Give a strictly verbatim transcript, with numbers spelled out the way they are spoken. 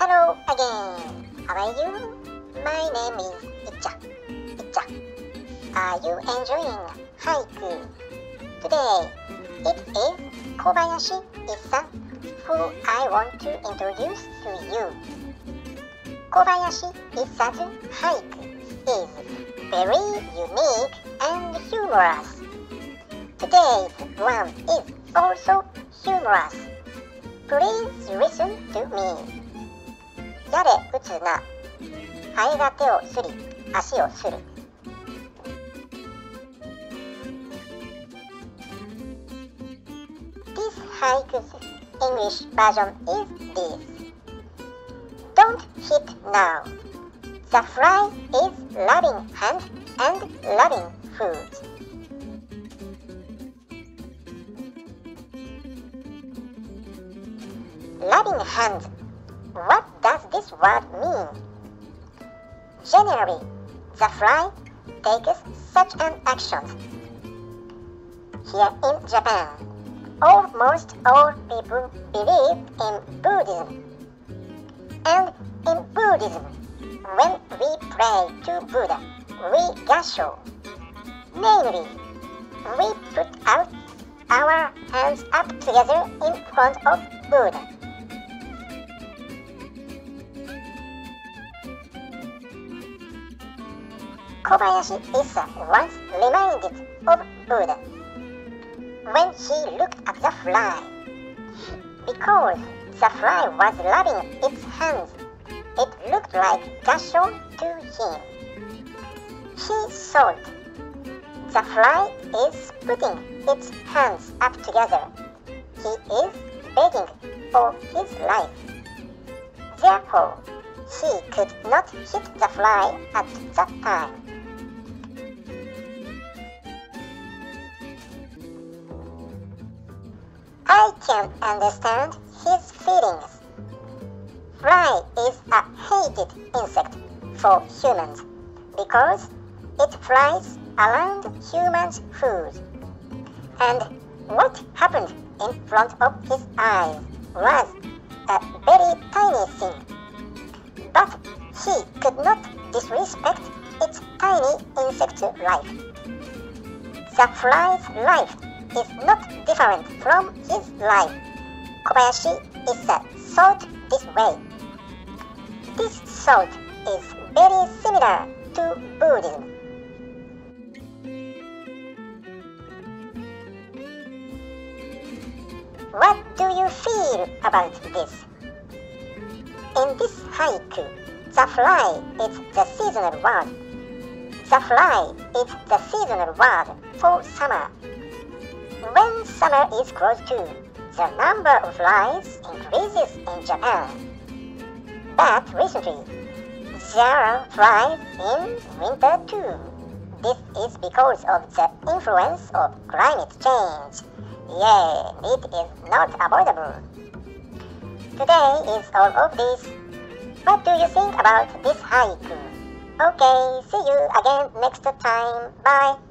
Hello again. How are you? My name is Issa. Issa. Are you enjoying haiku? Today, it is Kobayashi Issa who I want to introduce to you. Kobayashi Issa's haiku is very unique and humorous. Today's one is also humorous. Please listen to me. やれ打つな。ハエが手をすり、足をする。This haiku's English version is this. Don't hit now. The fly is loving hands and loving food. Loving hands. What does this word mean? Generally, the fly takes such an action. Here in Japan, almost all people believe in Buddhism. And in Buddhism, when we pray to Buddha, we gassho. Namely, we put out our hands up together in front of Buddha. Kobayashi Issa once reminded of Buddha when she looked at the fly. Because the fly was rubbing its hands, it looked like gassho to him. He thought, the fly is putting its hands up together. He is begging for his life. Therefore, she could not hit the fly at that time. I can understand his feelings. Fly is a hated insect for humans because it flies around humans' food. And what happened in front of his eyes was a very tiny thing. But he could not disrespect its tiny insect life. The fly's life is not different from his life. Kobayashi Issa thought this way. This thought is very similar to Buddhism. What do you feel about this? In this haiku, the fly is the seasonal word. The fly is the seasonal word for summer. When summer is close to, the number of flies increases in Japan. But recently, there are flies in winter too. This is because of the influence of climate change. Yay, it is not avoidable. Today is all of this. What do you think about this haiku? Okay, see you again next time. Bye.